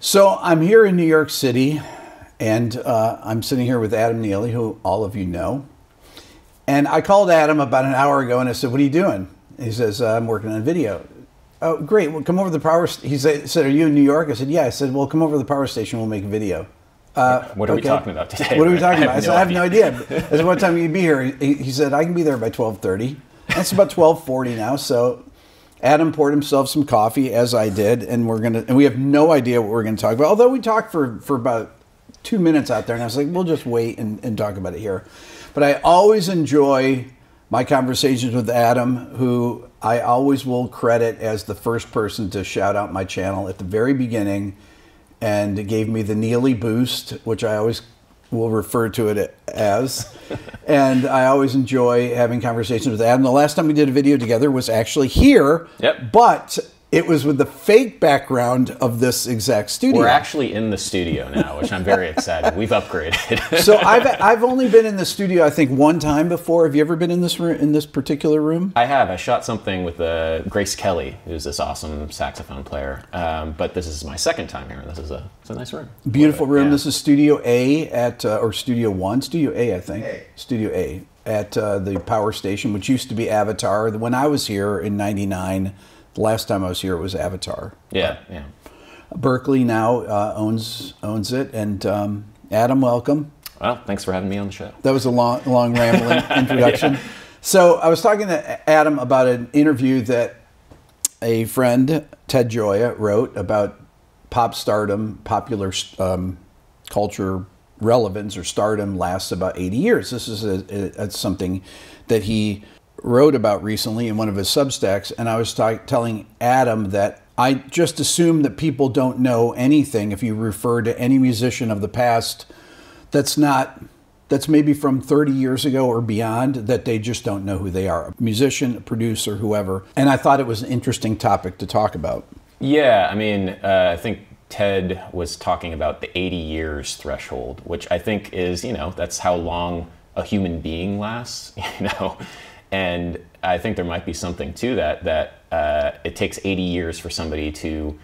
So I'm here in New York City, and I'm sitting here with Adam Neely, who all of you know. And I called Adam about an hour ago, and I said, "What are you doing?" He says, "I'm working on video." "Oh, great. Well, come over to the power station." He said, "Are you in New York?" I said, "Yeah." I said, "Well, come over to the power station. We'll make a video." What are we talking about today? What are we talking about? I said, "I have no idea." I said, "What time will you be here?" He said, "I can be there by 12:30. It's about 12:40 now. So Adam poured himself some coffee, as I did, and we have no idea what we're going to talk about. Although we talked for about 2 minutes out there, and I was like, we'll just wait and talk about it here. But I always enjoy my conversations with Adam, who I always will credit as the first person to shout out my channel at the very beginning, and it gave me the Neely boost, which I always will refer to it as. And I always enjoy having conversations with Adam. The last time we did a video together was actually here, yep, but it was with the fake background of this exact studio. We're actually in the studio now, which I'm very excited. We've upgraded. So I've only been in the studio, I think, one time before. Have you ever been in this room, in this particular room? I have. I shot something with Grace Kelly, who's this awesome saxophone player. But this is my second time here. This is it's a nice room. Beautiful room. Yeah. This is Studio A at or Studio One, Studio A, I think. A. Studio A at the Power Station, which used to be Avatar. When I was here in '99. Last time I was here, it was Avatar. Yeah, yeah. Berkeley now owns it, and Adam, welcome. Well, thanks for having me on the show. That was a long rambling introduction. Yeah. So I was talking to Adam about an interview that a friend, Ted Gioia, wrote about pop stardom, popular culture relevance or stardom lasts about 80 years. This is something that he wrote about recently in one of his Substacks, and I was telling Adam that I just assume that people don't know anything if you refer to any musician of the past that's maybe from 30 years ago or beyond, that they just don't know who they are, a musician, a producer, whoever. And I thought it was an interesting topic to talk about. Yeah, I mean, I think Ted was talking about the 80 years threshold, which I think is, you know, that's how long a human being lasts, you know. And I think there might be something to that, it takes 80 years for somebody to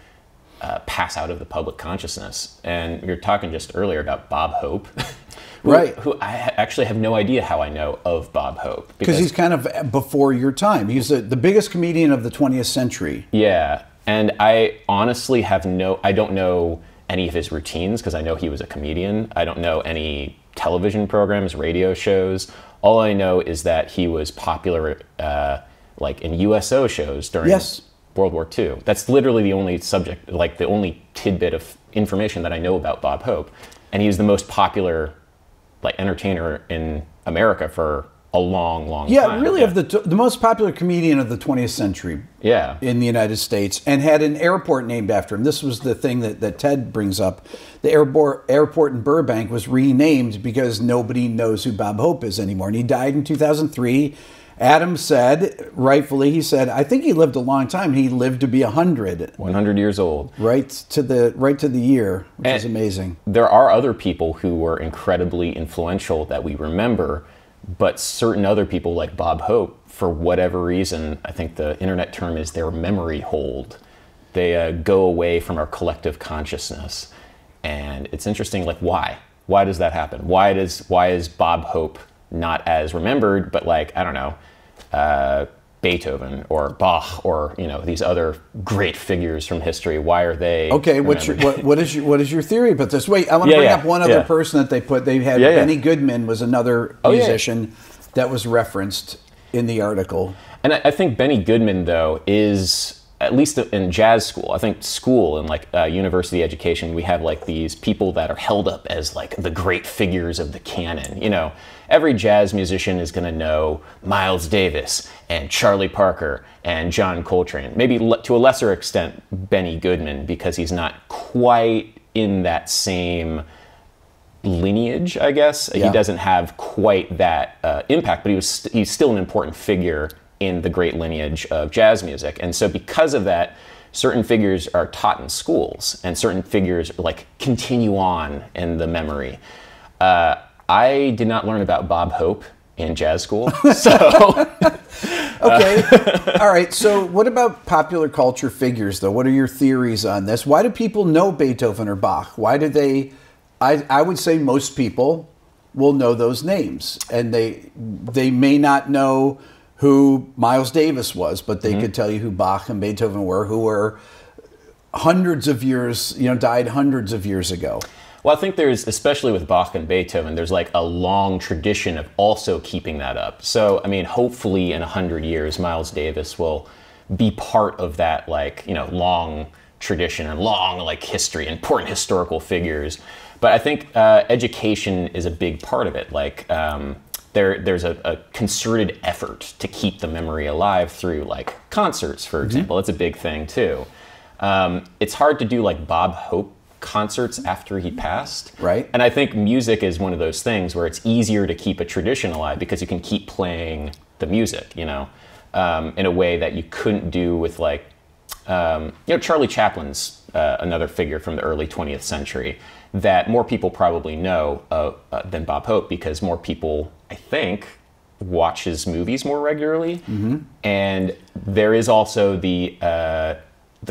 pass out of the public consciousness. And you were talking just earlier about Bob Hope. Right. Who I actually have no idea how I know of Bob Hope. Because he's kind of before your time. He's the biggest comedian of the 20th century. Yeah. And I honestly I don't know any of his routines, because I know he was a comedian. I don't know any television programs, radio shows. All I know is that he was popular, like in USO shows during World War II. That's literally the only subject, like the only tidbit of information that I know about Bob Hope. And he was the most popular, like, entertainer in America for a long, long time. Yeah, really, of the most popular comedian of the 20th century. Yeah, in the United States, and had an airport named after him. This was the thing that Ted brings up. The airport in Burbank was renamed because nobody knows who Bob Hope is anymore, and he died in 2003. Adam said, rightfully, he said, "I think he lived a long time. He lived to be 100. 100 years old. Right to the year, which is amazing. There are other people who were incredibly influential that we remember. But certain other people, like Bob Hope, for whatever reason, I think the internet term is their memory hold. They go away from our collective consciousness. And it's interesting, like, why? Why does that happen? Why is Bob Hope not as remembered, but, like, I don't know, Beethoven or Bach or, you know, these other great figures from history? Why are they okay? What is your theory about this? Wait, I want to bring up one other person that they put. They had Benny Goodman was another musician that was referenced in the article. And I think Benny Goodman, though, is at least in jazz school. I think school and, like, university education, we have, like, these people that are held up as, like, the great figures of the canon, you know. Every jazz musician is going to know Miles Davis and Charlie Parker and John Coltrane. Maybe to a lesser extent, Benny Goodman, because he's not quite in that same lineage, I guess. Yeah. He doesn't have quite that impact, but he's still an important figure in the great lineage of jazz music. And so because of that, certain figures are taught in schools, and certain figures, like, continue on in the memory. I did not learn about Bob Hope in jazz school, so Okay. All right. So what about popular culture figures, though? What are your theories on this? Why do people know Beethoven or Bach? Why do they... I would say most people will know those names, and they may not know who Miles Davis was, but they could tell you who Bach and Beethoven were, who were hundreds of years, you know, died hundreds of years ago. Well, I think there's, especially with Bach and Beethoven, there's like a long tradition of also keeping that up. So, I mean, hopefully in 100 years, Miles Davis will be part of that, like, you know, long tradition and long, like, history, important historical figures. But I think education is a big part of it. Like, there's a concerted effort to keep the memory alive through, like, concerts, for example. That's a big thing, too. It's hard to do, like, Bob Hope concerts after he passed. Right. And I think music is one of those things where it's easier to keep a tradition alive because you can keep playing the music, you know, in a way that you couldn't do with, like, you know, Charlie Chaplin's another figure from the early 20th century that more people probably know than Bob Hope, because more people, I think, watch his movies more regularly. And there is also the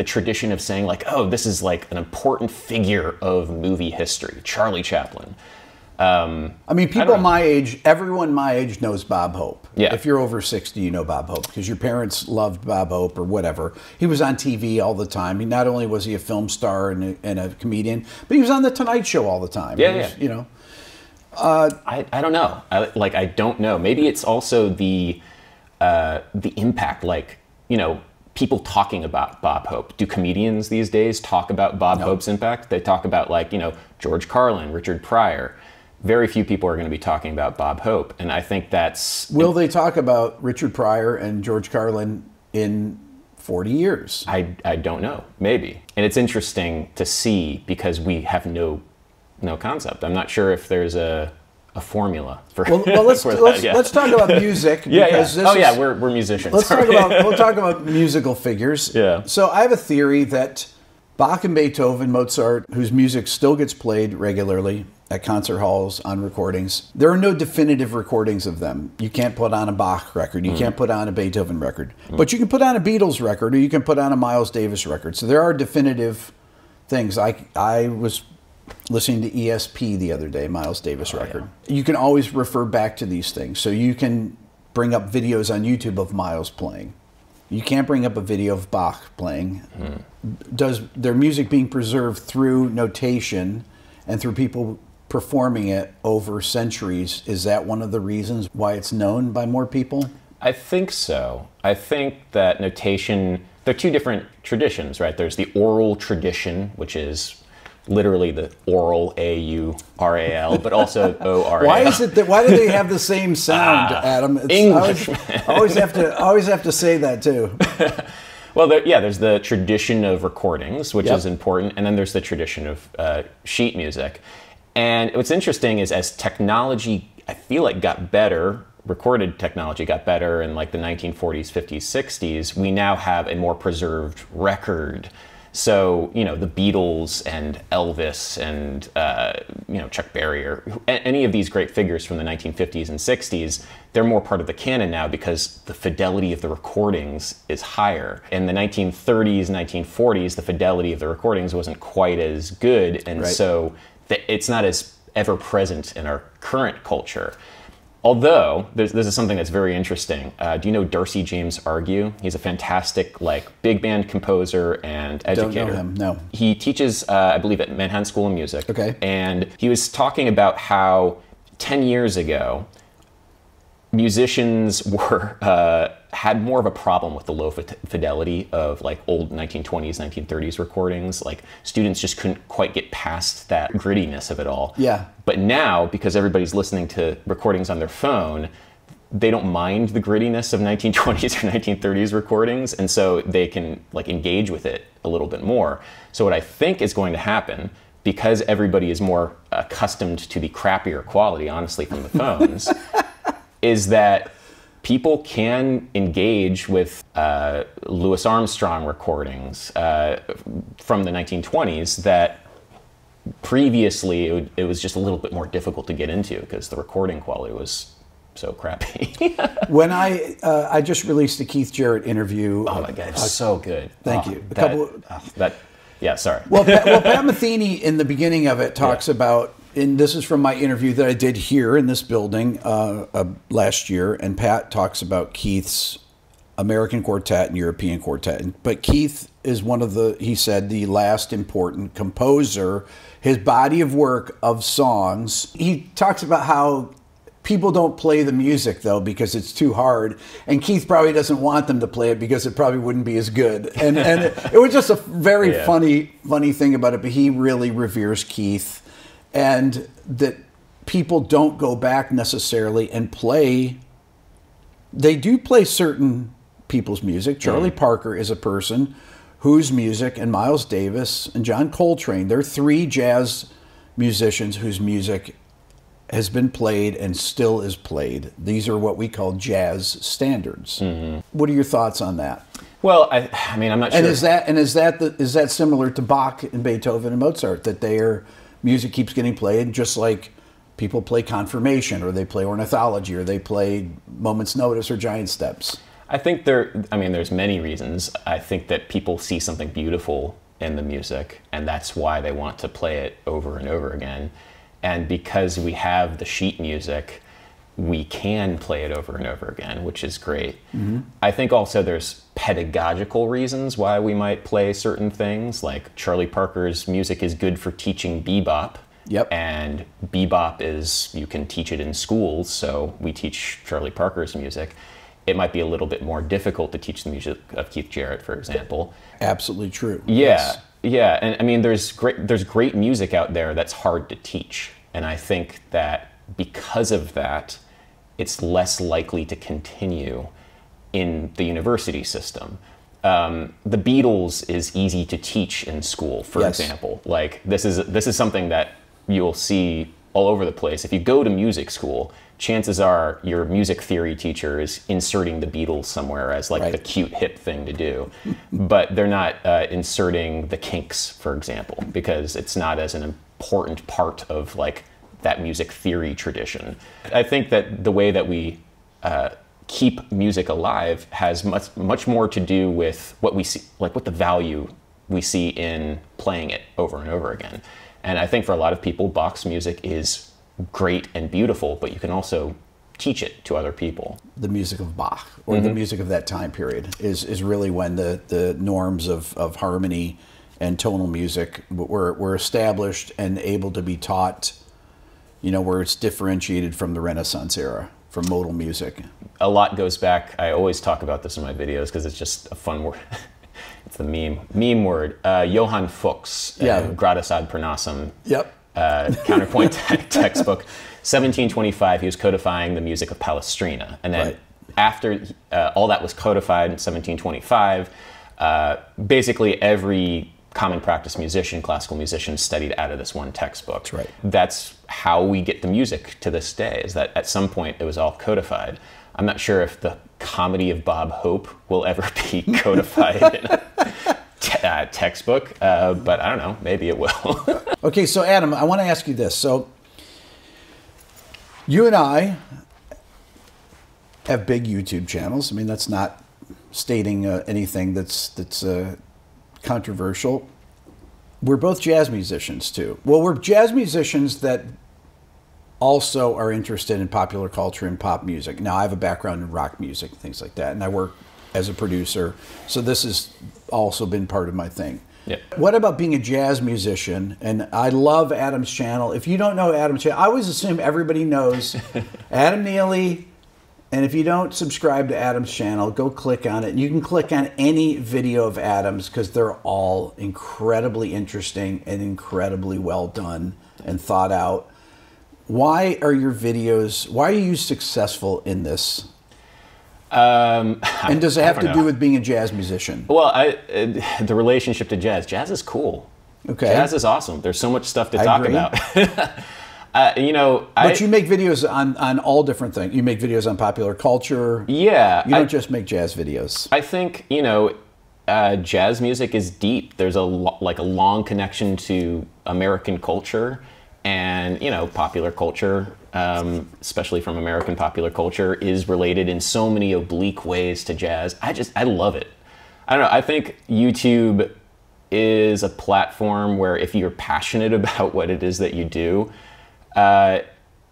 tradition of saying, like, oh, this is like an important figure of movie history, Charlie Chaplin. I mean, people my age, everyone my age knows Bob Hope. Yeah. If you're over 60, you know Bob Hope because your parents loved Bob Hope or whatever. He was on TV all the time. He, not only was he a film star and a comedian, but he was on The Tonight Show all the time. Yeah, was, you know. I don't know. I don't know. Maybe it's also the impact, like, you know, people talking about Bob Hope. Do comedians these days talk about Bob Hope's impact? They talk about, like, you know, George Carlin, Richard Pryor. Very few people are going to be talking about Bob Hope, and I think that's... Will they talk about Richard Pryor and George Carlin in 40 years? I don't know. Maybe. And it's interesting to see because we have no concept. I'm not sure if there's a formula for... Well let's, let's talk about music. Because this is, we're musicians. We'll talk about musical figures. Yeah. So I have a theory that Bach and Beethoven, Mozart, whose music still gets played regularly at concert halls, on recordings. There are no definitive recordings of them. You can't put on a Bach record. You can't put on a Beethoven record. But you can put on a Beatles record, or you can put on a Miles Davis record. So there are definitive things. I was listening to ESP the other day, Miles Davis record. Yeah. You can always refer back to these things. So you can bring up videos on YouTube of Miles playing. You can't bring up a video of Bach playing. Does their music being preserved through notation and through people performing it over centuries, is that one of the reasons why it's known by more people? I think so. I think that notation, there are two different traditions, right? There's the oral tradition, which is literally the oral, A-U-R-A-L, but also O-R-A-L. Why is it that, why do they have the same sound, Adam? It's English. I always have to say that too. Well, there's the tradition of recordings, which is important, and then there's the tradition of sheet music. And what's interesting is as technology, I feel like, got better, recorded technology got better in like the 1940s, 50s, 60s, we now have a more preserved record. So, you know, the Beatles and Elvis and, you know, Chuck Berry or any of these great figures from the 1950s and 60s, they're more part of the canon now because the fidelity of the recordings is higher. In the 1930s, 1940s, the fidelity of the recordings wasn't quite as good. And so... it's not as ever-present in our current culture. Although, this is something that's very interesting. Do you know Darcy James Argue? He's a fantastic, like, big band composer and educator. Don't know him, no. He teaches, I believe, at Manhattan School of Music. Okay. And he was talking about how 10 years ago, musicians were had more of a problem with the low fidelity of, like, old 1920s, 1930s recordings. Like, students just couldn't quite get past that grittiness of it all. Yeah. But now, because everybody's listening to recordings on their phone, they don't mind the grittiness of 1920s or 1930s recordings, and so they can, like, engage with it a little bit more. So what I think is going to happen, because everybody is more accustomed to the crappier quality, honestly, from the phones, is that people can engage with Louis Armstrong recordings from the 1920s that previously it was just a little bit more difficult to get into because the recording quality was so crappy. When I just released a Keith Jarrett interview. Oh my God, it's so good. Thank you. Well, Pat Metheny in the beginning of it talks about, and this is from my interview that I did here in this building last year, and Pat talks about Keith's American Quartet and European Quartet. But Keith is one of the, he said, the last important composer, his body of work of songs. He talks about how people don't play the music, though, because it's too hard. And Keith probably doesn't want them to play it because it probably wouldn't be as good. And it was just a very funny thing about it. But he really reveres Keith, and that people don't go back necessarily and play. They do play certain people's music. Charlie Parker is a person whose music, and Miles Davis and John Coltrane, they're three jazz musicians whose music has been played and still is played. These are what we call jazz standards. What are your thoughts on that? Well, I mean, I'm not sure. And is that similar to Bach and Beethoven and Mozart, that their music keeps getting played, just like people play confirmation, or they play ornithology, or they play Moment's Notice, or Giant Steps? I think there's many reasons. I think that people see something beautiful in the music, and that's why they want to play it over and over again. And because we have the sheet music, we can play it over and over again, which is great. I think also there's pedagogical reasons why we might play certain things, like Charlie Parker's music is good for teaching bebop. And bebop is, you can teach it in schools, so we teach Charlie Parker's music. It might be a little bit more difficult to teach the music of Keith Jarrett, for example. Absolutely true. Yeah, and I mean, there's great music out there that's hard to teach. And I think that because of that, it's less likely to continue in the university system. The Beatles is easy to teach in school, for example. Like, this is something that you'll see all over the place. If you go to music school, chances are your music theory teacher is inserting the Beatles somewhere as like the cute hip thing to do, but they're not inserting the Kinks, for example, because it's not as an important part of like that music theory tradition. I think that the way that we keep music alive has much more to do with what we see, like what the value we see in playing it over and over again. And I think for a lot of people, Bach's music is great and beautiful, but you can also teach it to other people. The music of Bach, or the music of that time period, is really when the norms of harmony and tonal music were established and able to be taught, you know, where it's differentiated from the Renaissance era, from modal music. A lot goes back, I always talk about this in my videos because it's just a fun word. It's the meme word. Johann Fuchs, Gradus ad Parnassum. Counterpoint textbook. 1725, he was codifying the music of Palestrina. And then after all that was codified in 1725, basically every common practice musician, classical musician, studied out of this one textbook. That's right. That's how we get the music to this day, is that at some point it was all codified. I'm not sure if the comedy of Bob Hope will ever be codified in a textbook, but I don't know, maybe it will. Okay, so Adam, I want to ask you this. So you and I have big YouTube channels. I mean, that's not stating anything that's controversial. We're both jazz musicians too. Well, we're jazz musicians that also are interested in popular culture and pop music. Now, I have a background in rock music and things like that, and I work as a producer, so this has also been part of my thing. What about being a jazz musician? And I love Adam's channel. If you don't know Adam's channel, I always assume everybody knows Adam Neely, and if you don't subscribe to Adam's channel, go click on it. And you can click on any video of Adam's because they're all incredibly interesting and incredibly well done and thought out. Why are you successful in this? And does it have to do with being a jazz musician? Well, the relationship to jazz. Jazz is cool. Okay. Jazz is awesome. There's so much stuff to talk about. But you make videos on all different things. You make videos on popular culture. Yeah. You don't just make jazz videos. I think, jazz music is deep. There's a long connection to American culture. And, you know, popular culture, especially from American popular culture, is related in so many oblique ways to jazz. I love it. I don't know, I think YouTube is a platform where if you're passionate about what it is that you do,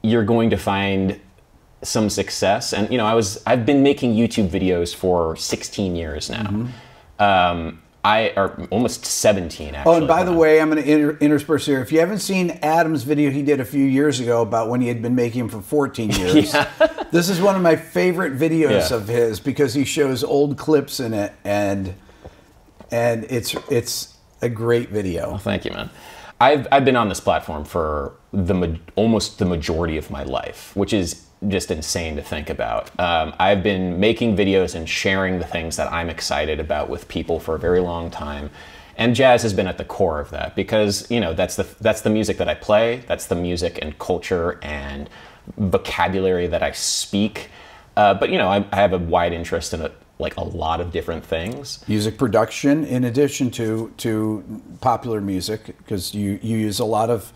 you're going to find some success. And, you know, I've been making YouTube videos for 16 years now. Mm-hmm. Or almost 17, actually. Oh, and by the way, I'm going to intersperse here. If you haven't seen Adam's video he did a few years ago about when he had been making them for 14 years, yeah. This is one of my favorite videos yeah. of his because he shows old clips in it, and it's a great video. Well, thank you, man. I've been on this platform for almost the majority of my life, which is just insane to think about. I've been making videos and sharing the things that I'm excited about with people for a very long time. And jazz has been at the core of that because, you know, that's the music that I play. That's the music and culture and vocabulary that I speak. But, you know, I have a wide interest in a lot of different things. Music production in addition to popular music, because you use a lot of,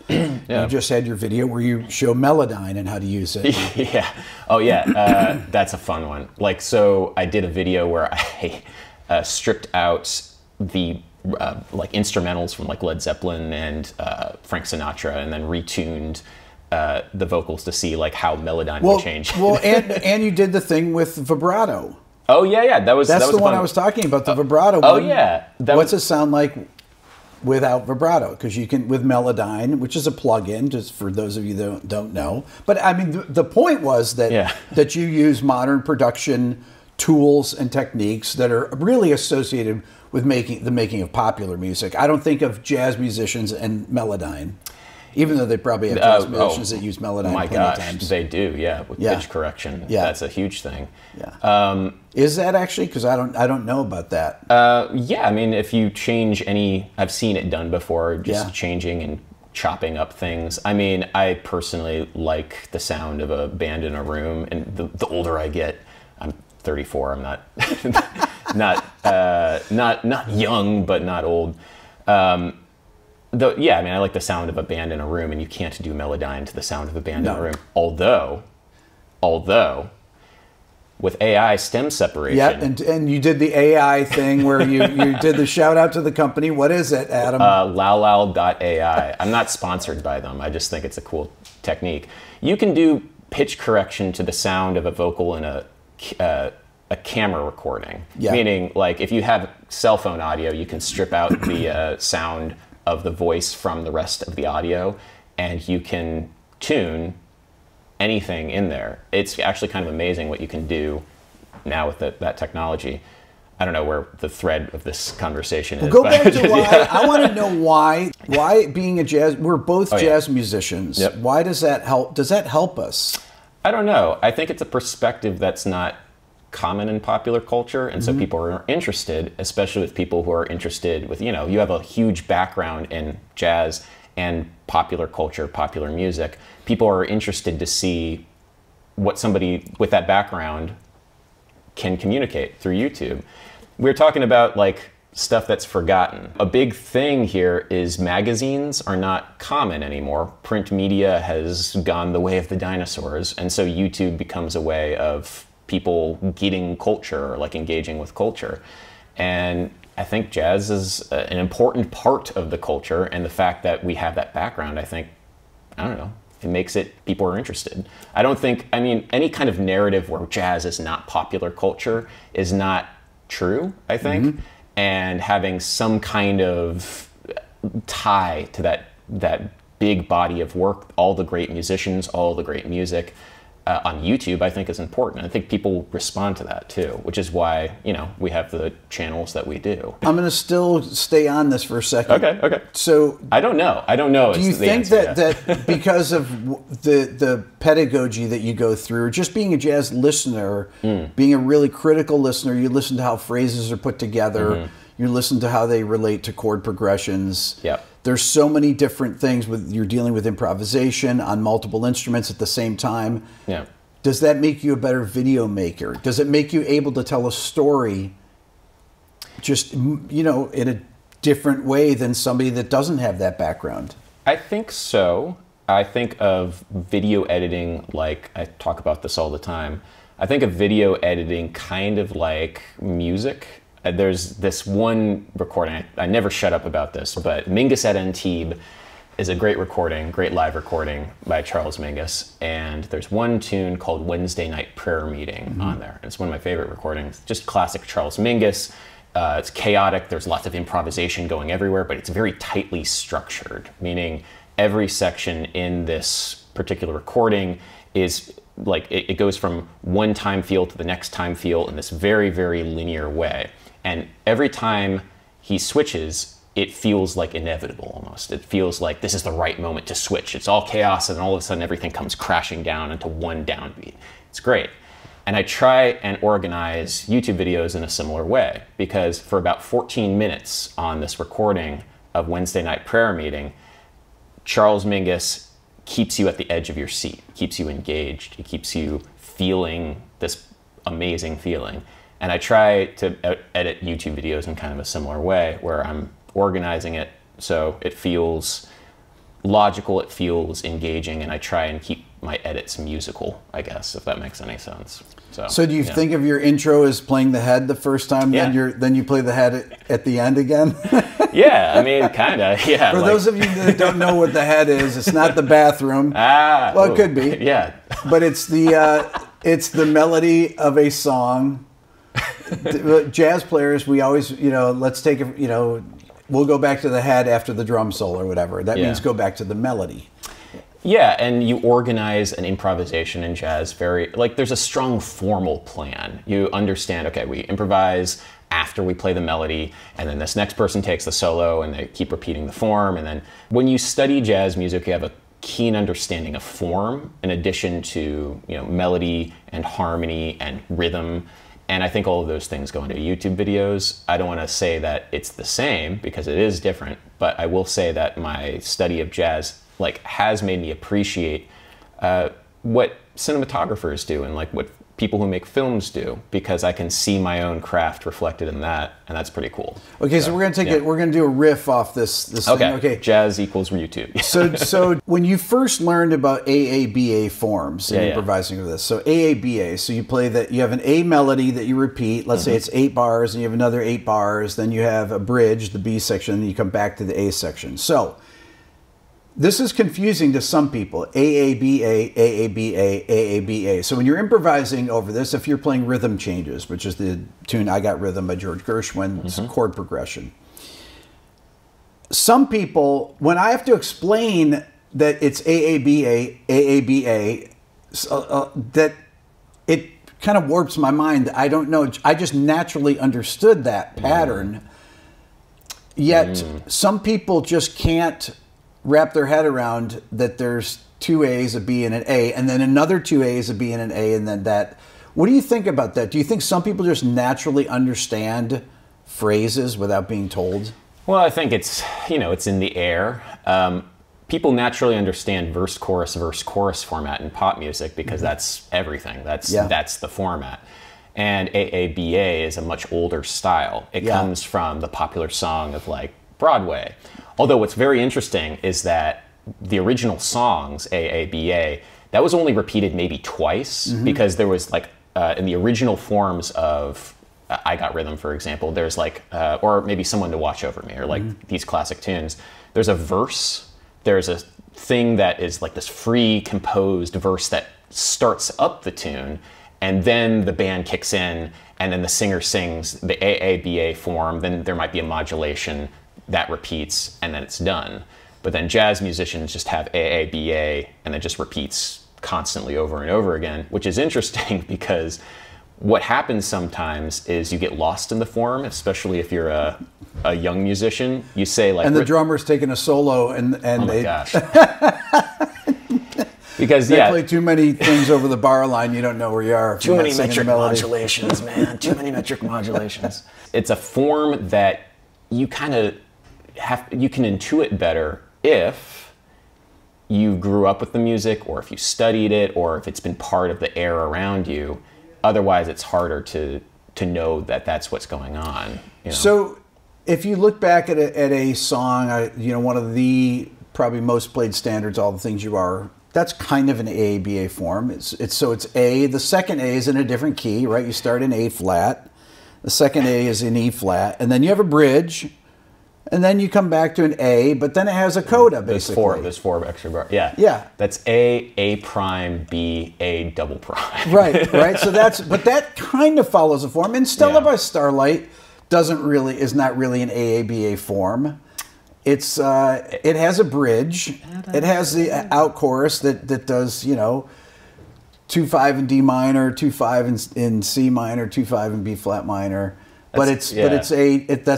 yeah. You just had your video where you show Melodyne and how to use it. Yeah, oh yeah, that's a fun one. Like, so I did a video where I stripped out the like instrumentals from like Led Zeppelin and Frank Sinatra and then retuned the vocals to see like how Melodyne would change. Well, and you did the thing with vibrato. Oh yeah, yeah. That's the one I was talking about, the vibrato one. Oh yeah. What's it sound like without vibrato? Because you can with Melodyne, which is a plug-in, just for those of you that don't know. But I mean, the point was that yeah. that you use modern production tools and techniques that are really associated with the making of popular music. I don't think of jazz musicians and Melodyne, even though they probably have jazz musicians that use Melodyne. My gosh, times. They do, yeah, with yeah. pitch correction. Yeah. That's a huge thing. Yeah. Is that actually? Because I don't know about that. Yeah, I mean, if you change any, I've seen it done before, just yeah. changing and chopping up things. I mean, I personally like the sound of a band in a room, and the older I get, I'm 34, I'm not, not young, but not old. Yeah, I mean, I like the sound of a band in a room, and you can't do Melodyne to the sound of a band no. in a room. Although, with AI stem separation. Yep, and you did the AI thing where you did the shout out to the company. What is it, Adam? Lowlal.ai. I'm not sponsored by them. I just think it's a cool technique. You can do pitch correction to the sound of a vocal in a camera recording. Yeah. Meaning, like, if you have cell phone audio, you can strip out the sound of the voice from the rest of the audio, and you can tune anything in there. It's actually kind of amazing what you can do now with that technology. I don't know where the thread of this conversation is. Go back to why. Yeah. I want to know why. Why being a jazz? We're both jazz yeah. musicians. Yep. Why does that help? Does that help us? I don't know. I think it's a perspective that's not common in popular culture, and so mm-hmm. people are interested, especially with people who are interested with, you know, you have a huge background in jazz and popular culture, popular music. People are interested to see what somebody with that background can communicate through YouTube. We're talking about, like, stuff that's forgotten. A big thing here is magazines are not common anymore. Print media has gone the way of the dinosaurs, and so YouTube becomes a way of people getting culture, like engaging with culture. And I think jazz is an important part of the culture, and the fact that we have that background, I think, I don't know, it makes it, people are interested. I don't think, I mean, any kind of narrative where jazz is not popular culture is not true, I think. Mm-hmm. And having some kind of tie to that big body of work, all the great musicians, all the great music, on YouTube, I think is important. I think people respond to that too, which is why, you know, we have the channels that we do. I'm going to still stay on this for a second. Okay, okay. So I don't know. I don't know. Do you think that because of the pedagogy that you go through, just being a jazz listener, being a really critical listener, you listen to how phrases are put together, you listen to how they relate to chord progressions. Yep. There's so many different things with you're dealing with improvisation on multiple instruments at the same time. Yeah. Does that make you a better video maker? Does it make you able to tell a story just, you know, in a different way than somebody that doesn't have that background? I think so. I think of video editing, like, I talk about this all the time. I think of video editing kind of like music. There's this one recording, I never shut up about this, but Mingus at Antibes is a great recording, great live recording by Charles Mingus. And there's one tune called Wednesday Night Prayer Meeting on there. It's one of my favorite recordings, just classic Charles Mingus. It's chaotic, there's lots of improvisation going everywhere, but it's very tightly structured, meaning every section in this particular recording is like, it goes from one time feel to the next time feel in this very, very linear way. And every time he switches, it feels like inevitable almost. It feels like this is the right moment to switch. It's all chaos and all of a sudden everything comes crashing down into one downbeat. It's great. And I try and organize YouTube videos in a similar way, because for about 14 minutes on this recording of Wednesday Night Prayer Meeting, Charles Mingus keeps you at the edge of your seat, keeps you engaged, he keeps you feeling this amazing feeling. And I try to edit YouTube videos in kind of a similar way, where I'm organizing it so it feels logical, it feels engaging, and I try and keep my edits musical, I guess, if that makes any sense. So do you think of your intro as playing the head the first time, then you play the head at the end again? Yeah, I mean, kind of, yeah. For those of you that don't know what the head is, it's not the bathroom. Well, it could be. Yeah. But it's the melody of a song. Jazz players, we always, let's take, we'll go back to the head after the drum solo or whatever. That means go back to the melody. Yeah, and you organize an improvisation in jazz very, like, there's a strong formal plan. You understand, okay, we improvise after we play the melody, and then this next person takes the solo, and they keep repeating the form. And then when you study jazz music, you have a keen understanding of form in addition to, melody and harmony and rhythm. And I think all of those things go into YouTube videos. I don't want to say that it's the same, because it is different, but I will say that my study of jazz has made me appreciate what cinematographers do and what people who make films do, because I can see my own craft reflected in that, and that's pretty cool. Okay, so we're gonna take it. We're gonna do a riff off this thing. Okay, jazz equals YouTube. So when you first learned about AABA forms and improvising with this, so AABA, so you play that, you have an A melody that you repeat. Let's say it's 8 bars, and you have another 8 bars. Then you have a bridge, the B section, and you come back to the A section. So this is confusing to some people, AABA, AABA, AABA. So when you're improvising over this, if you're playing rhythm changes, which is the tune I Got Rhythm by George Gershwin, it's chord progression. Some people, when I have to explain that it's AABA, AABA, that it kind of warps my mind. I don't know. I just naturally understood that pattern. Yet some people just can't wrap their head around that there's 2 A's, a B, and an A, and then another 2 A's, a B, and an A, and then that. What do you think about that? Do you think some people just naturally understand phrases without being told? Well, I think it's, it's in the air. People naturally understand verse, chorus format in pop music, because that's everything. That's the format. And AABA is a much older style. It comes from the popular song of Broadway. Although what's very interesting is that the original songs, AABA, that was only repeated maybe twice, because there was in the original forms of I Got Rhythm, for example, there's or maybe Someone to Watch Over Me, or these classic tunes, there's a verse, there's a thing that is this free composed verse that starts up the tune, and then the band kicks in, and then the singer sings the AABA form, then there might be a modulation that repeats, and then it's done. But then jazz musicians just have AABA, and it just repeats constantly over and over again, which is interesting, because what happens sometimes is you get lost in the form, especially if you're a young musician. You say and the drummer's taking a solo, and oh my gosh. Because they play too many things over the bar line, you don't know where you are. Too many metric modulations, man. Too many metric modulations. It's a form that you kind of you can intuit better if you grew up with the music, or if you studied it, or if it's been part of the air around you. Otherwise, it's harder to know that that's what's going on. So if you look back at a song, one of the probably most played standards, all the things you are. That's kind of an AABA form. It's A. The second A is in a different key, right? You start in A flat. The second A is in E flat, and then you have a bridge, and then you come back to an A, but then it has a coda basically. There's four extra bars. Yeah. Yeah. That's A prime, B, A double prime. Right. Right. So that's but that kind of follows a form. And Stella by Starlight is not really an AABA form. It's it has a bridge. It has the out chorus that does, you know, 2/5 in D minor, 2/5 in C minor, 2/5 in B flat minor. But that's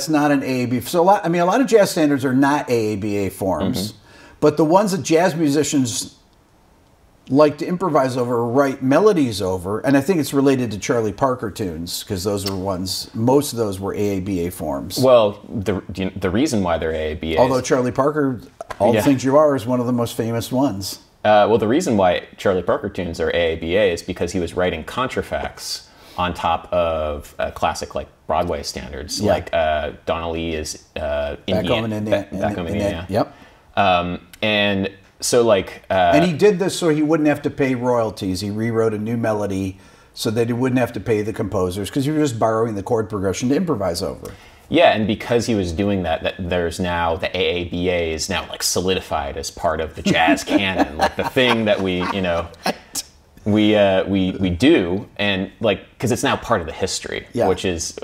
not an AABA. So a lot of jazz standards are not AABA forms, but the ones that jazz musicians like to improvise over or write melodies over, and I think it's related to Charlie Parker tunes, because those are ones, most of those were AABA forms. Well, the reason why they're AABA... Although Charlie Parker, All the Things You Are, is one of the most famous ones. Well, the reason why Charlie Parker tunes are AABA is because he was writing contrafacts on top of classic, like, Broadway standards. Yeah. Like, Donnelly is Indian. Back Home in Indiana. Back Home in Indiana. Yep. And... So like, and he did this so he wouldn't have to pay royalties. He rewrote a new melody so that he wouldn't have to pay the composers, because you were just borrowing the chord progression to improvise over. Yeah, and because he was doing that, there's now the AABA is now like solidified as part of the jazz canon, like the thing that we, you know, we do, and like because it's now part of the history, which is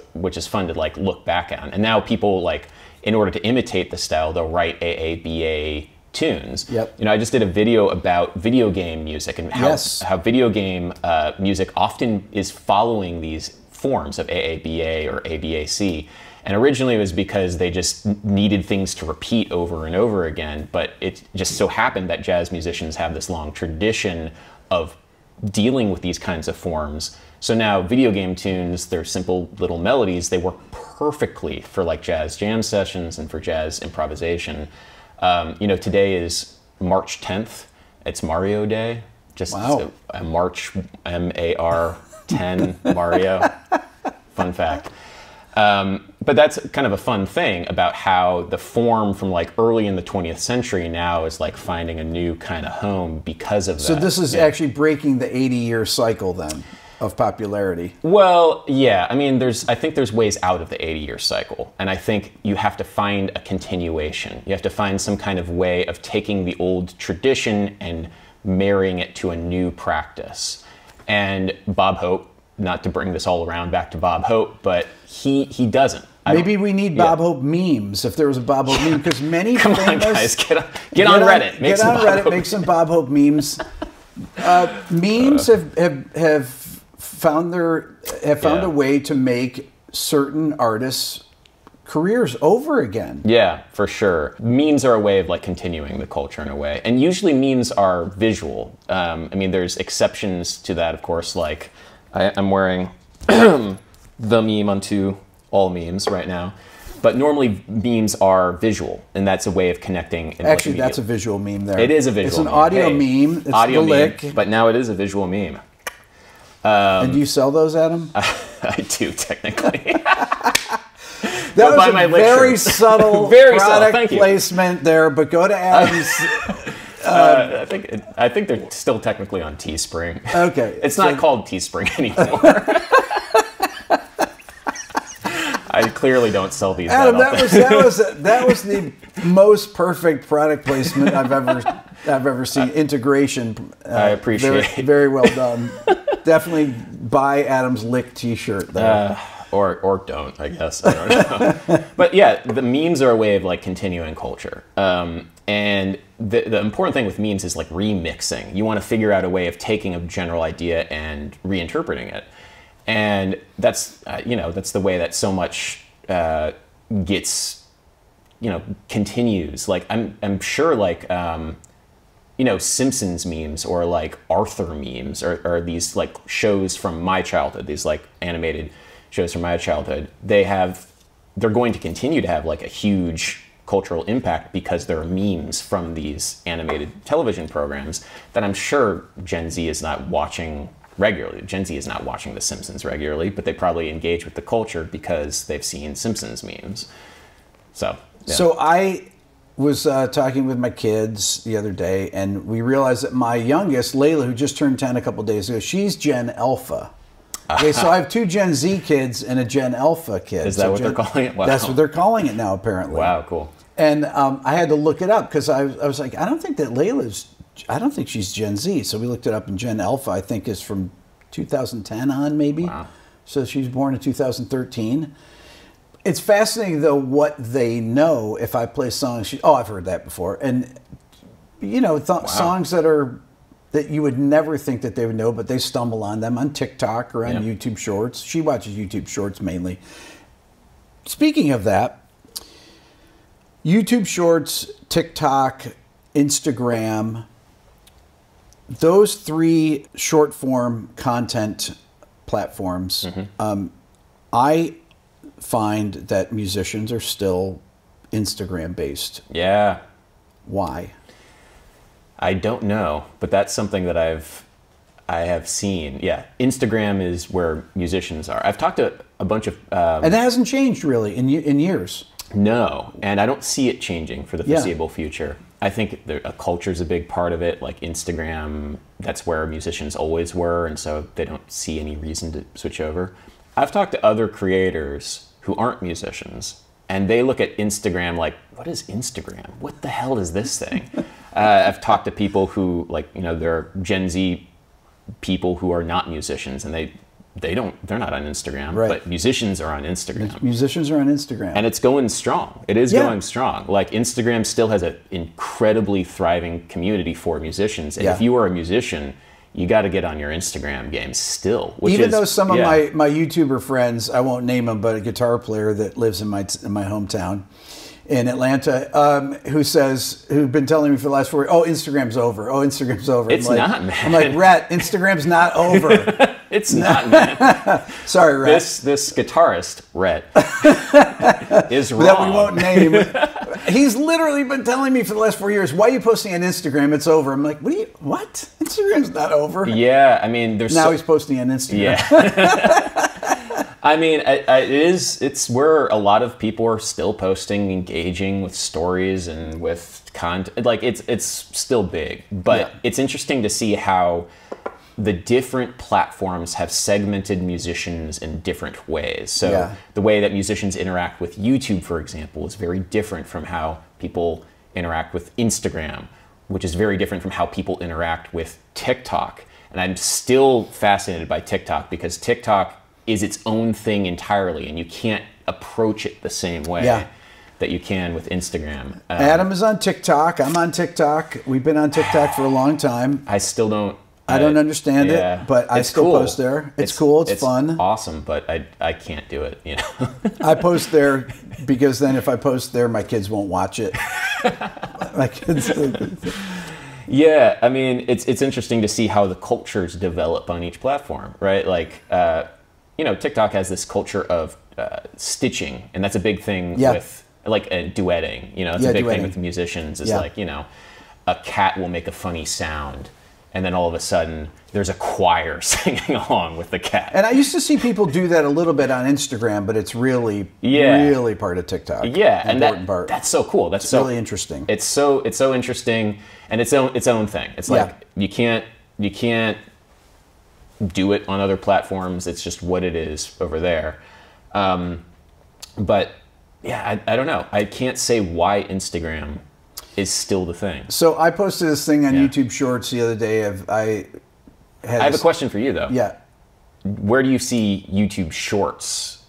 fun to like look back on. And now people like, in order to imitate the style, they'll write AABA tunes. Yep. You know, I just did a video about video game music and how video game music often is following these forms of AABA or ABAC. And originally it was because they just needed things to repeat over and over again, but it just so happened that jazz musicians have this long tradition of dealing with these kinds of forms. So now video game tunes, they're simple little melodies, they work perfectly for like jazz jam sessions and for jazz improvisation. You know, today is March 10th. It's Mario Day. Just March, M-A-R-10, Mario. Fun fact. But that's kind of a fun thing about how the form from like early in the 20th century now is like finding a new kind of home because of that. So this is actually breaking the 80-year cycle then of popularity. Well, yeah. I mean, I think there's ways out of the 80-year cycle. And I think you have to find a continuation. You have to find some kind of way of taking the old tradition and marrying it to a new practice. And Bob Hope, not to bring this all around back to Bob Hope, but he doesn't. Maybe we need Bob Hope memes, if there was a Bob Hope meme, because many Come famous, on, guys. Get on Reddit. Make some Bob Hope. Make some Bob Hope memes. Memes have found a way to make certain artists' careers over again. Yeah, for sure. Memes are a way of like continuing the culture in a way, and usually memes are visual. I mean, there's exceptions to that, of course. Like I'm wearing the meme onto all memes right now, but normally memes are visual, and that's a way of connecting. Actually, that's a visual meme. There, it is a visual. It's an audio meme. It's audio meme, but now it is a visual meme. And do you sell those, Adam? I do, technically. that was a very subtle product placement there, but go to Adam's... I think they're still technically on Teespring. Okay. It's not called Teespring anymore. I clearly don't sell these. Adam, that was the most perfect product placement I've ever seen. Integration. I appreciate it. Very well done. Definitely buy Adam's Lick T-shirt there, or don't. I guess I don't know. But yeah, the memes are a way of like continuing culture. And the important thing with memes is like remixing. You want to figure out a way of taking a general idea and reinterpreting it. And that's, you know, that's the way that so much gets, you know, continues. Like, I'm sure, like, you know, Simpsons memes or, like, Arthur memes or these, like, shows from my childhood, these, like, animated shows from my childhood, they're going to continue to have, like, a huge cultural impact because there are memes from these animated television programs that I'm sure Gen Z is not watching regularly. Gen Z is not watching The Simpsons regularly, but they probably engage with the culture because they've seen Simpsons memes. So, yeah. So I was talking with my kids the other day, and we realized that my youngest, Layla, who just turned 10 a couple days ago, she's Gen Alpha. Okay, so I have two Gen Z kids and a Gen Alpha kid. Is that what they're calling it? Wow. That's what they're calling it now, apparently. Wow, cool. And I had to look it up because I was like, I don't think that Layla's, I don't think she's Gen Z. So we looked it up, and Gen Alpha, I think, is from 2010 on, maybe. Wow. So she was born in 2013. It's fascinating, though, what they know. If I play songs, she, oh, I've heard that before. And, you know, wow. Songs that are... that you would never think that they would know, but they stumble on them on TikTok or on YouTube Shorts. She watches YouTube Shorts mainly. Speaking of that, YouTube Shorts, TikTok, Instagram, those three short form content platforms, I find that musicians are still Instagram based. Yeah. Why? I don't know, but that's something that I have seen. Yeah, Instagram is where musicians are. I've talked to a bunch of... and that hasn't changed really in years. No, and I don't see it changing for the foreseeable future. I think a culture's a big part of it, like Instagram, that's where musicians always were, and so they don't see any reason to switch over. I've talked to other creators who aren't musicians, and they look at Instagram like, what is Instagram? What the hell is this thing? I've talked to people who, like, you know, they're Gen Z people who are not musicians, and they're not on Instagram, right. But musicians are on Instagram. Musicians are on Instagram. And it's going strong. It is going strong. Like, Instagram still has an incredibly thriving community for musicians. And if you are a musician, you got to get on your Instagram game still. Which Even is, though some of my YouTuber friends, I won't name them, but a guitar player that lives in my hometown, in Atlanta, who've been telling me for the last 4 years, oh, Instagram's over. Oh, Instagram's over. It's not, man. I'm like, Rhett, Instagram's not over. It's not, man. Sorry, Rhett. This guitarist, Rhett, is wrong. That we won't name. He's literally been telling me for the last 4 years, why are you posting on Instagram? It's over. I'm like, what? Instagram's not over. Yeah, I mean, there's... Now he's posting on Instagram. Yeah. I mean, it's where a lot of people are still posting, engaging with stories and with content. Like, it's still big, but it's interesting to see how the different platforms have segmented musicians in different ways. So the way that musicians interact with YouTube, for example, is very different from how people interact with Instagram, which is very different from how people interact with TikTok. And I'm still fascinated by TikTok because TikTok is its own thing entirely, and you can't approach it the same way that you can with Instagram. Adam is on TikTok. I'm on TikTok. We've been on TikTok for a long time. I still don't... I don't understand it, but I still post there. It's cool. It's fun. Awesome, but I can't do it, you know? I post there because then if I post there, my kids won't watch it. My kids... Yeah, I mean, it's interesting to see how the cultures develop on each platform, right? Like... you know, TikTok has this culture of stitching, and that's a big thing with, like, duetting. You know, it's a big thing with musicians. It's like, you know, a cat will make a funny sound, and then all of a sudden, there's a choir singing along with the cat. And I used to see people do that a little bit on Instagram, but it's really, really part of TikTok. Yeah, and that's so cool. That's really interesting. It's so interesting, and its own thing. It's like you can't do it on other platforms. It's just what it is over there. But yeah, I don't know. I can't say why Instagram is still the thing. So I posted this thing on YouTube Shorts the other day. I have a question for you though. Yeah. Where do you see YouTube Shorts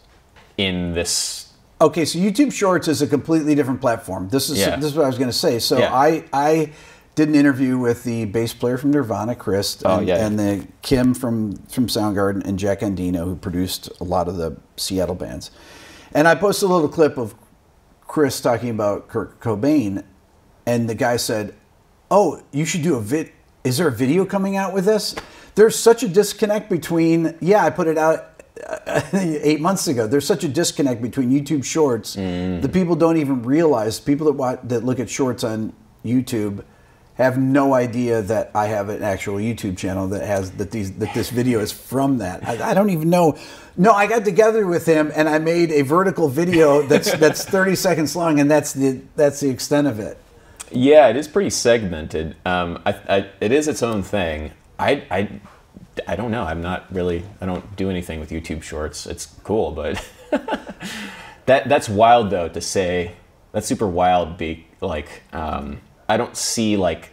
in this? Okay, so YouTube Shorts is a completely different platform. This is what I was going to say. So I did an interview with the bass player from Nirvana, Krist, and the Kim from Soundgarden, and Jack Endino, who produced a lot of the Seattle bands. And I posted a little clip of Krist talking about Kurt Cobain, and the guy said, "Oh, you should do a vid. Is there a video coming out with this?" There's such a disconnect between. Yeah, I put it out 8 months ago. There's such a disconnect between YouTube Shorts. Mm. The people don't even realize. People that look at Shorts on YouTube have no idea that I have an actual YouTube channel that this video is from that. I don't even know. No, I got together with him and I made a vertical video that's 30 seconds long, and that's the extent of it. Yeah, it is pretty segmented. It is its own thing. I don't know. I'm not really. I don't do anything with YouTube Shorts. It's cool, but that's wild though to say. That's super wild. I don't see like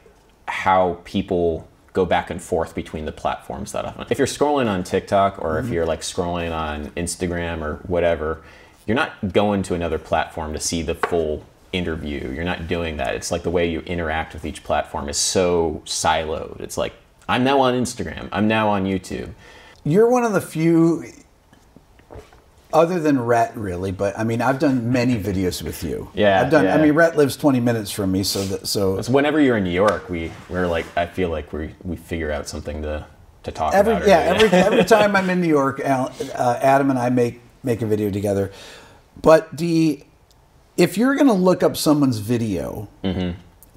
how people go back and forth between the platforms that often. If you're scrolling on TikTok or if you're like scrolling on Instagram or whatever, you're not going to another platform to see the full interview. You're not doing that. It's like the way you interact with each platform is so siloed. It's like, I'm now on Instagram. I'm now on YouTube. You're one of the few, other than Rhett really, but I mean, I've done many videos with you. Yeah. I mean, Rhett lives 20 minutes from me, so it's whenever you're in New York, we're like, I feel like we figure out something to talk about. Yeah, every time I'm in New York, Adam and I make a video together. But if you're going to look up someone's video,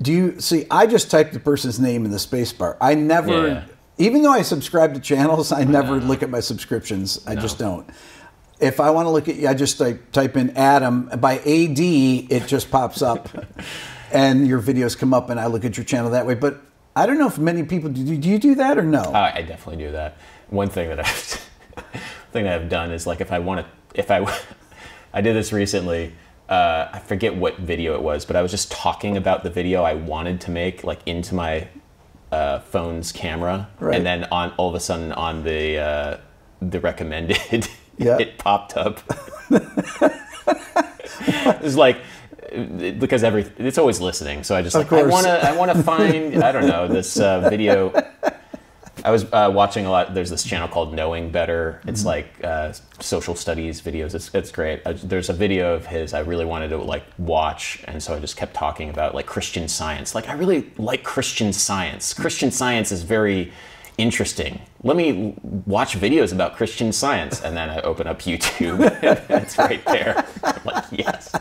do you see? I just typed the person's name in the space bar. I never, even though I subscribe to channels, I never look at my subscriptions. I just don't. If I want to look at you, I just type in Adam. By AD, it just pops up, and your videos come up, and I look at your channel that way. But I don't know if many people do. Do you do that or no? I definitely do that. One thing that I've done is like I did this recently. I forget what video it was, but I was just talking about the video I wanted to make, like into my phone's camera, and then all of a sudden on the recommended. It popped up. It's like, because it's always listening. So I just like, I want to find, I don't know, this video. I was watching a lot. There's this channel called Knowing Better. It's like social studies videos. It's great. There's a video of his I really wanted to like watch. And so I just kept talking about like Christian Science. Like I really like Christian Science. Christian Science is very interesting. Let me watch videos about Christian Science, and then I open up YouTube. It's right there. I'm like, yes.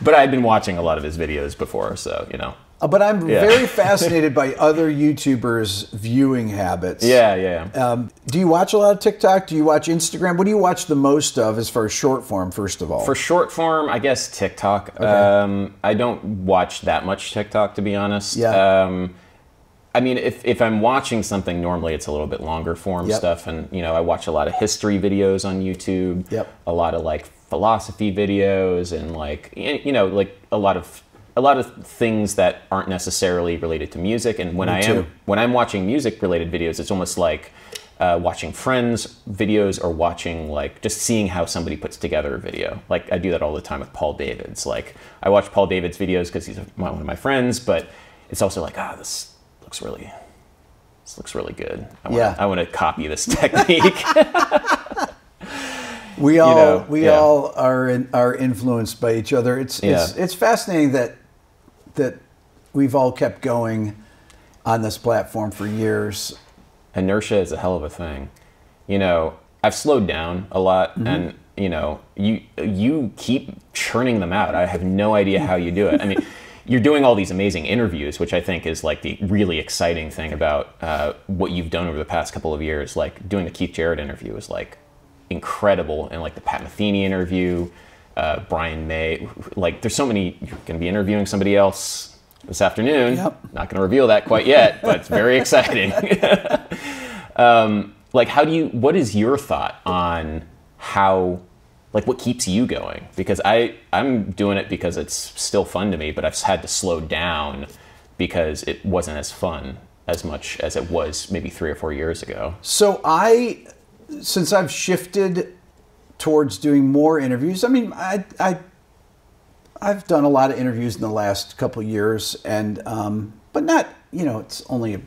But I've been watching a lot of his videos before, so you know. But I'm very fascinated by other YouTubers' viewing habits. Yeah. Do you watch a lot of TikTok? Do you watch Instagram? What do you watch the most of as far as short form, first of all? For short form, I guess TikTok. Okay. I don't watch that much TikTok, to be honest. Yeah. I mean, if I'm watching something, normally it's a little bit longer form stuff. And, you know, I watch a lot of history videos on YouTube, a lot of like philosophy videos and like, you know, like a lot of things that aren't necessarily related to music. And when I'm watching music related videos, it's almost like watching friends videos or watching like just seeing how somebody puts together a video. Like I do that all the time with Paul Davids. Like I watch Paul Davids videos because he's one of my friends, but it's also like, this looks really good. I want to copy this technique. we all are influenced by each other. It's fascinating that we've all kept going on this platform for years. Inertia is a hell of a thing. You know, I've slowed down a lot, and you know, you keep churning them out. I have no idea how you do it. I mean. You're doing all these amazing interviews, which I think is like the really exciting thing about what you've done over the past couple of years. Like doing the Keith Jarrett interview was like incredible, and like the Pat Metheny interview, Brian May. Like there's so many. You're going to be interviewing somebody else this afternoon. Yep. Not going to reveal that quite yet, but it's very exciting. Like, what is your thought on how? Like what keeps you going? Because I'm doing it because it's still fun to me, but I've had to slow down because it wasn't as fun as much as it was maybe 3 or 4 years ago. So since I've shifted towards doing more interviews, I mean, I've done a lot of interviews in the last couple of years, and but not, you know, it's only a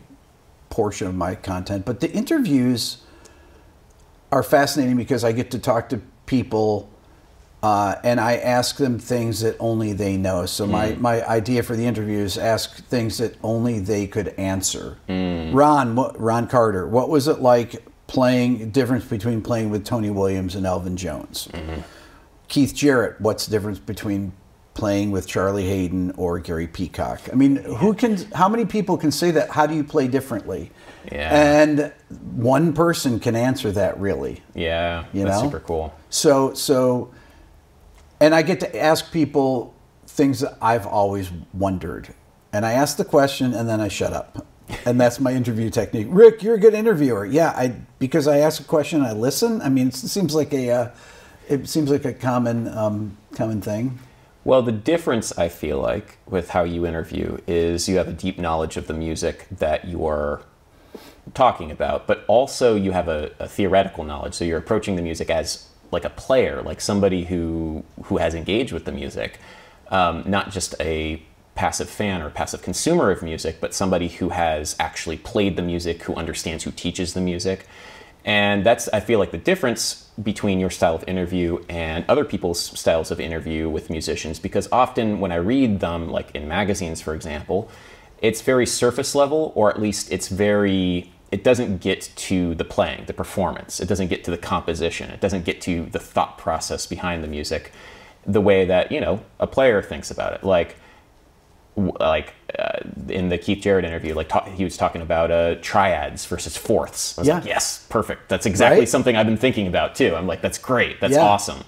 portion of my content, but the interviews are fascinating because I get to talk to people and I ask them things that only they know. So my idea for the interview is ask things that only they could answer. Ron Carter, what was it like difference between playing with Tony Williams and Elvin Jones? Keith Jarrett, what's the difference between playing with Charlie Hayden or Gary Peacock? I mean, how many people can say that? How do you play differently? Yeah. And one person can answer that, really. Yeah. You know? That's super cool. So, and I get to ask people things that I've always wondered. And I ask the question and then I shut up. And that's my interview technique. Rick, you're a good interviewer. Yeah, because I ask a question, I listen. I mean, it seems like a common common thing. Well, the difference, I feel like, with how you interview is you have a deep knowledge of the music that you're talking about, but also you have a theoretical knowledge. So you're approaching the music as like a player, like somebody who has engaged with the music, not just a passive fan or passive consumer of music, but somebody who has actually played the music, who understands, who teaches the music. And that's, I feel like, the difference between your style of interview and other people's styles of interview with musicians, because often when I read them, like in magazines, for example, it's very surface level, or at least it doesn't get to the playing, the performance. It doesn't get to the composition. It doesn't get to the thought process behind the music the way that, you know, a player thinks about it. Like in the Keith Jarrett interview, he was talking about triads versus fourths. I was like, yes, perfect. That's exactly something I've been thinking about too. I'm like, that's great. That's awesome.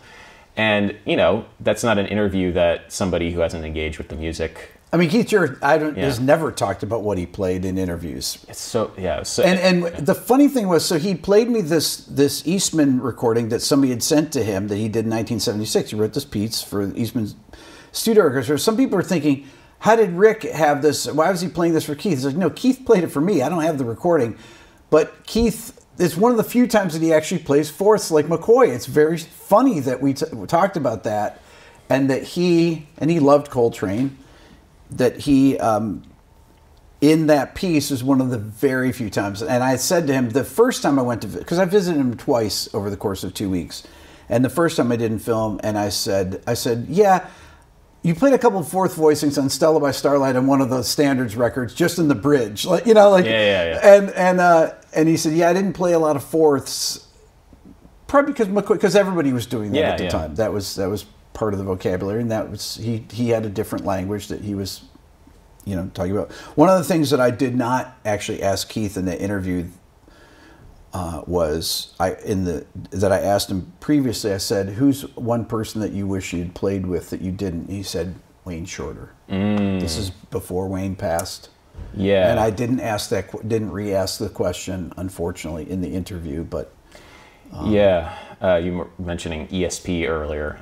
And, you know, that's not an interview that somebody who hasn't engaged with the music. I mean, Keith Jarrett has never talked about what he played in interviews. It's so, yeah. So, and the funny thing was, so he played me this Eastman recording that somebody had sent to him that he did in 1976. He wrote this piece for Eastman's studio orchestra. Some people are thinking, how did Rick have this? Why was he playing this for Keith? He's like, no, Keith played it for me. I don't have the recording. But Keith, it's one of the few times that he actually plays fourths like McCoy. It's very funny that we talked about that, and that he loved Coltrane, that he, in that piece, is one of the very few times. And I said to him the first time I went to, because I visited him twice over the course of 2 weeks. And the first time I didn't film, and I said, yeah, you played a couple of fourth voicings on Stella by Starlight on one of those standards records, just in the bridge, And he said, yeah, I didn't play a lot of fourths, probably because everybody was doing that at the time. That was part of the vocabulary, and that was he had a different language that he was, you know, talking about. One of the things that I did not actually ask Keith in the interview that I asked him previously. I said, who's one person that you wish you'd played with that you didn't? He said, Wayne Shorter. Mm. This is before Wayne passed. Yeah. And I didn't re-ask the question, unfortunately, in the interview, but. You were mentioning ESP earlier.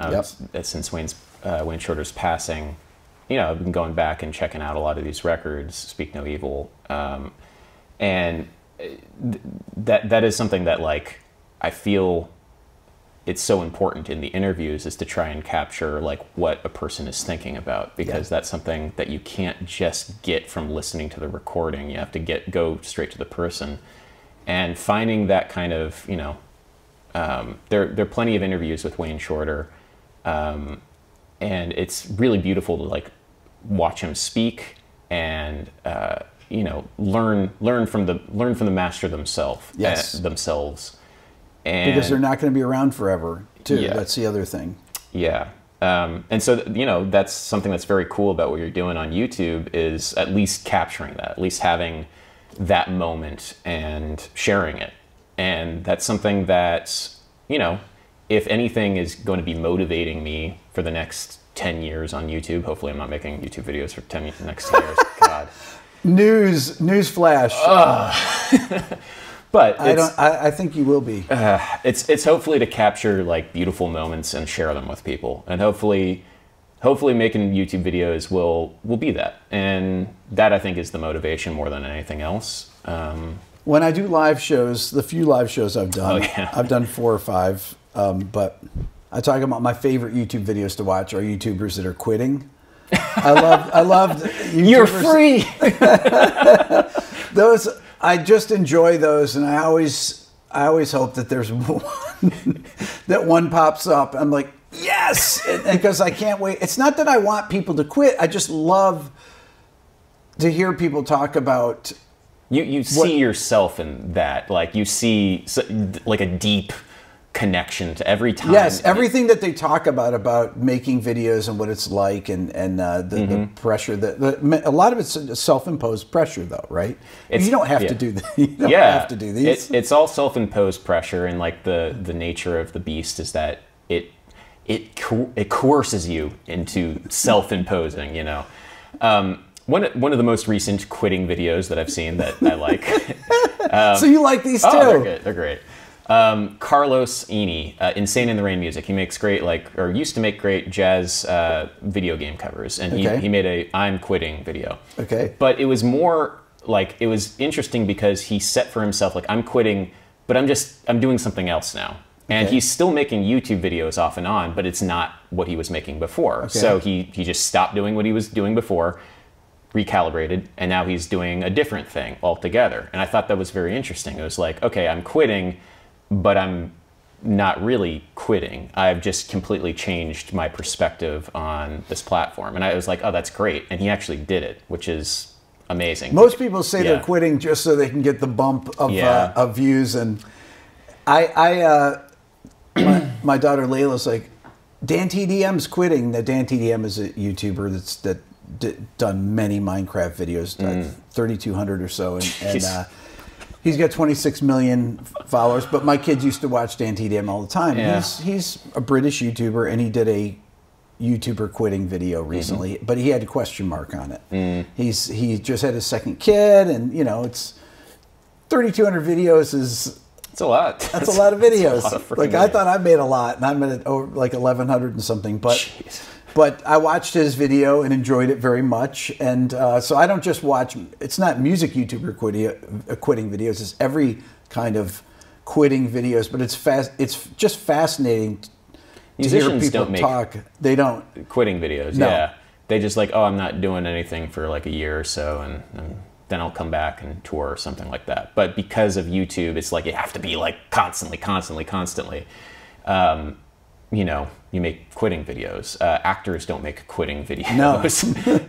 Since Wayne Shorter's passing, you know, I've been going back and checking out a lot of these records, Speak No Evil, and that is something that, like, I feel it's so important in the interviews, is to try and capture, like, what a person is thinking about, because that's something that you can't just get from listening to the recording. You have to go straight to the person, and finding that kind of, you know, there are plenty of interviews with Wayne Shorter, and it's really beautiful to, like, watch him speak and you know, learn from the master themselves. Yes. And because they're not going to be around forever, too. Yeah. That's the other thing. Yeah. And so, you know, that's something that's very cool about what you're doing on YouTube, is at least capturing that, at least having that moment and sharing it. And that's something that, you know, if anything is going to be motivating me for the next 10 years on YouTube. Hopefully I'm not making YouTube videos for the next 10 years. God. Newsflash. But I think you will be. It's hopefully to capture, like, beautiful moments and share them with people, and hopefully making YouTube videos will be that, and that I think is the motivation more than anything else. When I do live shows, the few live shows I've done, I've done 4 or 5, but I talk about my favorite YouTube videos to watch are YouTubers that are quitting. I loved YouTubers. You're free. Those, I just enjoy those, and I always hope that there's one that one pops up. I'm like, yes, because I can't wait. It's not that I want people to quit. I just love to hear people talk about. You see yourself in that, like, you see like a deep connection to every time. Yes, everything that they talk about making videos and what it's like, and the pressure that a lot of it's self-imposed pressure, though, right? You don't have to do that. You don't have to do these. It's all self-imposed pressure, and, like, the nature of the beast is that it it coerces you into self-imposing, you know. One of the most recent quitting videos that I've seen that I like. So you like these too? Oh, they're good. They're great. Carlos Eni, Insane in the Rain Music. He makes great, or used to make great jazz video game covers, and he made a "I'm Quitting" video. Okay. But it was more like, it was interesting because he set for himself, like, I'm quitting, but I'm doing something else now. And he's still making YouTube videos off and on, but it's not what he was making before. Okay. So he just stopped doing what he was doing before, recalibrated, and now he's doing a different thing altogether. And I thought that was very interesting. It was like, okay, I'm quitting, but I'm not really quitting. I've just completely changed my perspective on this platform. And I was like, oh, that's great. And he actually did it, which is amazing. Most people say they're quitting just so they can get the bump of views. And my daughter Layla's like, Dan TDM's quitting. Now, Dan TDM is a YouTuber that's done many Minecraft videos, 3,200 or so, and he's got 26 million followers. But my kids used to watch Dan TDM all the time. Yeah. He's a British YouTuber, and he did a YouTuber quitting video recently, but he had a question mark on it. He just had his second kid, and you know, it's 3,200 videos is. That's a lot. That's a lot of videos. I thought I made a lot, and I'm at like 1,100 and something. But but I watched his video and enjoyed it very much. And so I don't just watch. It's not music YouTuber quitting videos. It's every kind of quitting videos. But it's fast. It's just fascinating to hear people talk. They don't quitting videos. No. Yeah, they just like, oh, I'm not doing anything for like a year or so, and then I'll come back and tour or something like that. But because of YouTube, it's like you have to be like constantly. You know, you make quitting videos. Actors don't make quitting videos. No.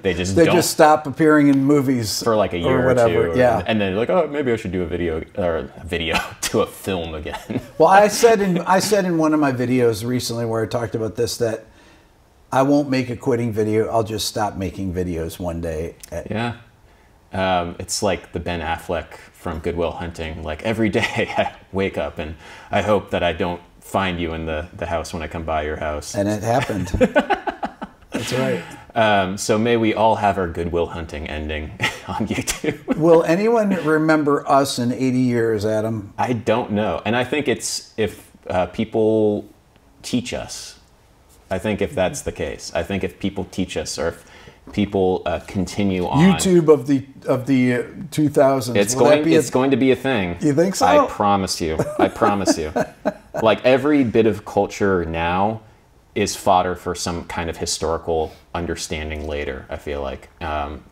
they just stop appearing in movies for like a year or whatever. Or two. Yeah. And then like, oh, maybe I should do a film again. Well, I said in one of my videos recently where I talked about this that I won't make a quitting video. I'll just stop making videos one day. Yeah. It's like the Ben Affleck from Good Will Hunting. Like every day I wake up and I hope that I don't find you in the house when I come by your house. And it happened. That's right. So may we all have our Good Will Hunting ending on YouTube. Will anyone remember us in 80 years, Adam? I don't know. And I think it's if people teach us. I think if that's the case. I think if people teach us or if people continue on YouTube of the 2000s. It's going to be a thing. You think so? I promise you. I promise you. Like every bit of culture now is fodder for some kind of historical understanding later. I feel like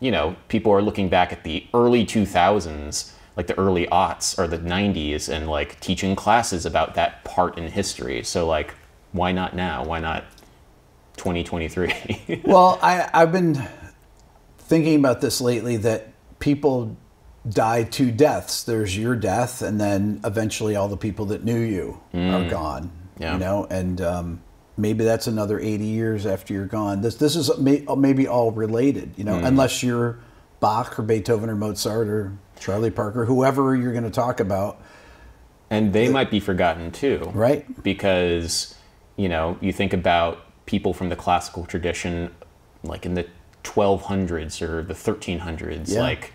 you know, people are looking back at the early 2000s, like the early aughts or the 90s, and like teaching classes about that part in history. So like, why not now? Why not 2023? Well, I've been thinking about this lately, that people die two deaths. There's your death, and then eventually all the people that knew you are gone. Yeah. You know, and maybe that's another 80 years after you're gone. This is maybe all related, you know, unless you're Bach or Beethoven or Mozart or Charlie Parker, whoever you're going to talk about. And they might be forgotten too. Right. Because, you know, you think about people from the classical tradition, like in the 1200s or the 1300s, like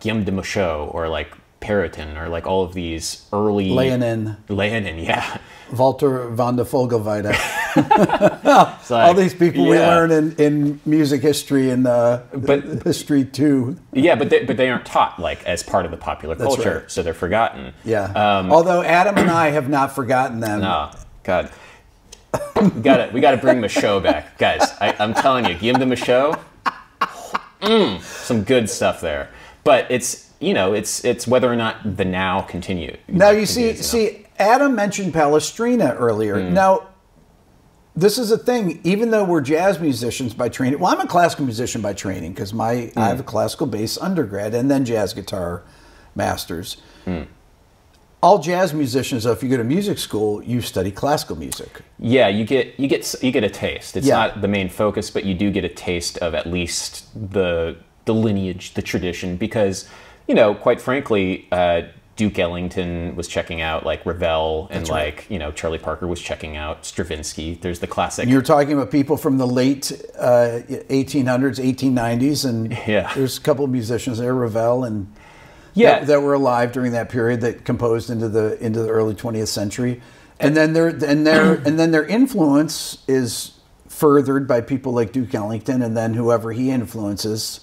Guillaume de Machaut or like Perrotin or like all of these early... Leonin, yeah. Walter von der Vogelweide. Like, all these people we learn in music history and history too. Yeah, but they aren't taught like as part of the popular culture, so they're forgotten. Yeah. Although Adam and I have not forgotten them. No, God. We gotta bring Machaut back, guys. I'm telling you, Guillaume de Machaut, some good stuff there. But it's, you know, it's whether or not the now continues. Now you see, Adam mentioned Palestrina earlier. Now, this is a thing. Even though we're jazz musicians by training, well, I'm a classical musician by training because I have a classical bass undergrad and then jazz guitar masters. All jazz musicians, though, if you go to music school, you study classical music. Yeah, you get a taste. It's not the main focus, but you do get a taste of at least the lineage, the tradition, because, you know, quite frankly, Duke Ellington was checking out like Ravel, and that's right. Like, you know, Charlie Parker was checking out Stravinsky. There's the classic. You're talking about people from the late 1800s, 1890s, and yeah. There's a couple of musicians there, Ravel and yeah, that were alive during that period that composed into the early 20th century. And then their influence is furthered by people like Duke Ellington and then whoever he influences.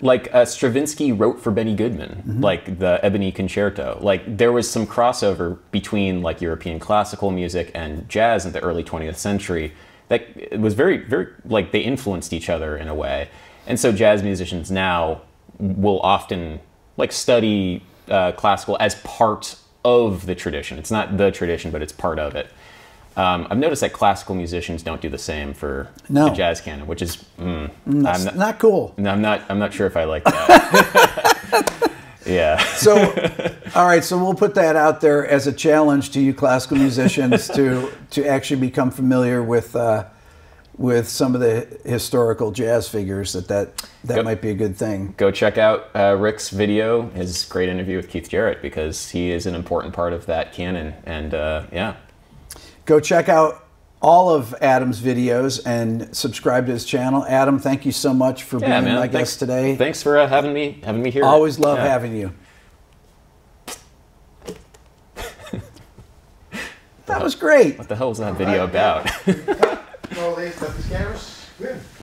Like Stravinsky wrote for Benny Goodman, mm-hmm. like the Ebony Concerto. Like there was some crossover between like European classical music and jazz in the early 20th century. That it was very, very like they influenced each other in a way. And so jazz musicians now will often like study classical as part of the tradition. It's not the tradition, but it's part of it. I've noticed that classical musicians don't do the same for the jazz canon, which is not cool. No, I'm not sure if I like that. Yeah. So, all right. So we'll put that out there as a challenge to you classical musicians to actually become familiar with some of the historical jazz figures. That might be a good thing. Go check out Rick's video, his great interview with Keith Jarrett, because he is an important part of that canon. And yeah. Go check out all of Adam's videos and subscribe to his channel. Adam, thank you so much for being my guest today. Thanks for having me here. Always love having you. That was great. What the hell was that video about? No, they set the scanners.